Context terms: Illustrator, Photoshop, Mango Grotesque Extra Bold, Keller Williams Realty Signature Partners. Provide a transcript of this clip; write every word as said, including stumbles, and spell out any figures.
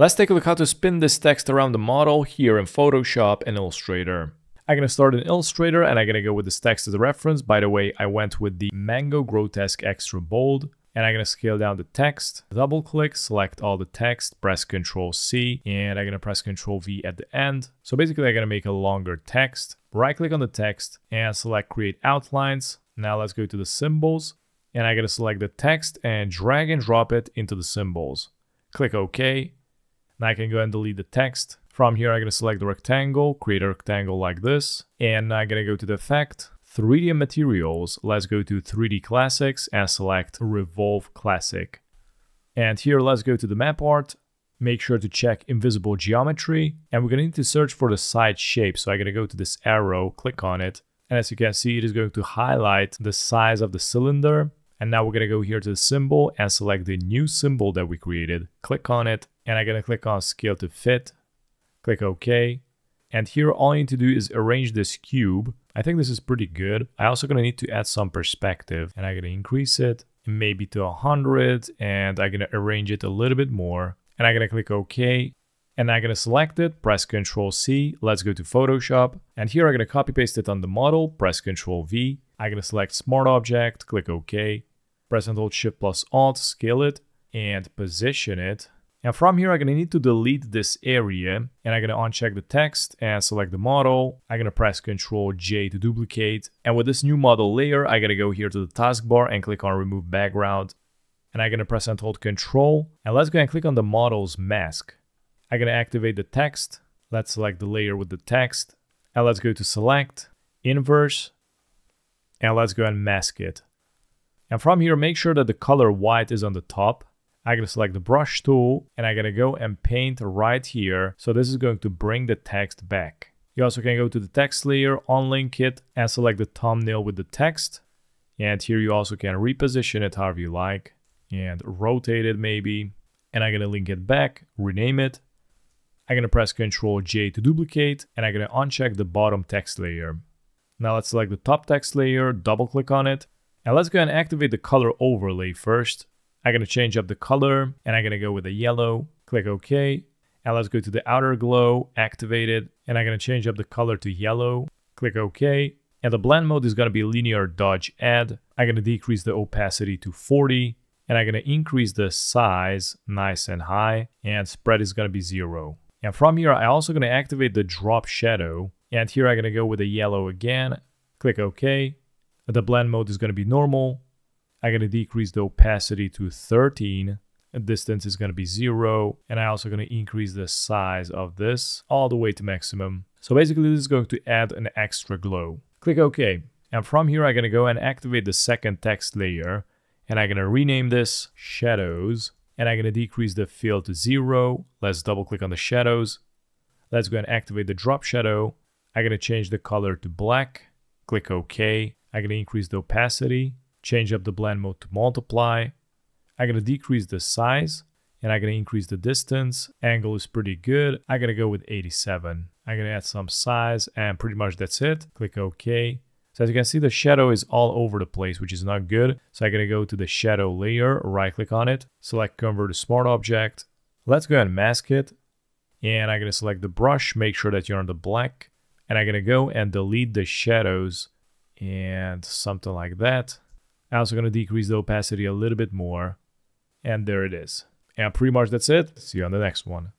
Let's take a look how to spin this text around the model here in Photoshop and Illustrator. I'm going to start in Illustrator and I'm going to go with this text as a reference. By the way, I went with the Mango Grotesque Extra Bold. And I'm going to scale down the text, double click, select all the text, press Control C, and I'm going to press Control V at the end. So basically I'm going to make a longer text, right click on the text and select Create Outlines. Now let's go to the symbols and I'm going to select the text and drag and drop it into the symbols. Click OK. Now I can go and delete the text. From here, I'm going to select the rectangle, create a rectangle like this, and I'm going to go to the effect, three D materials. Let's go to three D classics and select revolve classic. And here, let's go to the map art. Make sure to check invisible geometry, and we're going to need to search for the side shape. So I'm going to go to this arrow, click on it. And as you can see, it is going to highlight the size of the cylinder. And now we're going to go here to the symbol and select the new symbol that we created. Click on it. And I'm going to click on scale to fit. Click OK. And here all you need to do is arrange this cube. I think this is pretty good. I also gonna need to add some perspective and I'm gonna increase it maybe to one hundred and I'm gonna arrange it a little bit more. And I'm gonna click OK. And I'm gonna select it, press Control C. Let's go to Photoshop. And here I'm gonna copy paste it on the model, press Control V. I'm gonna select Smart Object, click OK. Press and hold Shift plus Alt, scale it and position it. And from here, I'm going to need to delete this area and I'm going to uncheck the text and select the model. I'm going to press Ctrl J to duplicate. And with this new model layer, I'm going to go here to the taskbar and click on remove background. And I'm going to press and hold Ctrl. And let's go and click on the model's mask. I'm going to activate the text. Let's select the layer with the text. And let's go to select, inverse. And let's go and mask it. And from here, make sure that the color white is on the top. I'm going to select the brush tool and I'm going to go and paint right here. So this is going to bring the text back. You also can go to the text layer, unlink it and select the thumbnail with the text. And here you also can reposition it however you like and rotate it maybe. And I'm going to link it back, rename it. I'm going to press Ctrl J to duplicate and I'm going to uncheck the bottom text layer. Now let's select the top text layer, double click on it. And let's go and activate the color overlay first. I'm going to change up the color and I'm going to go with a yellow, click OK. And let's go to the outer glow, activate it. And I'm going to change up the color to yellow, click OK. And the blend mode is going to be linear dodge add. I'm going to decrease the opacity to forty and I'm going to increase the size nice and high and spread is going to be zero. And from here, I'm also going to activate the drop shadow. And here I'm going to go with a yellow again, click OK. The blend mode is going to be normal. I'm going to decrease the opacity to thirteen, distance is going to be zero, and I'm also going to increase the size of this all the way to maximum. So basically this is going to add an extra glow. Click OK. And from here I'm going to go and activate the second text layer, and I'm going to rename this shadows, and I'm going to decrease the fill to zero. Let's double click on the shadows. Let's go and activate the drop shadow. I'm going to change the color to black. Click OK. I'm going to increase the opacity. Change up the blend mode to multiply. I'm going to decrease the size and I'm going to increase the distance. Angle is pretty good. I'm going to go with eighty-seven. I'm going to add some size and pretty much that's it. Click OK. So as you can see, the shadow is all over the place, which is not good. So I'm going to go to the shadow layer, right click on it, select convert to smart object. Let's go and mask it. And I'm going to select the brush, make sure that you're on the black. And I'm going to go and delete the shadows and something like that. I'm also going to decrease the opacity a little bit more. And there it is. And pretty much that's it. See you on the next one.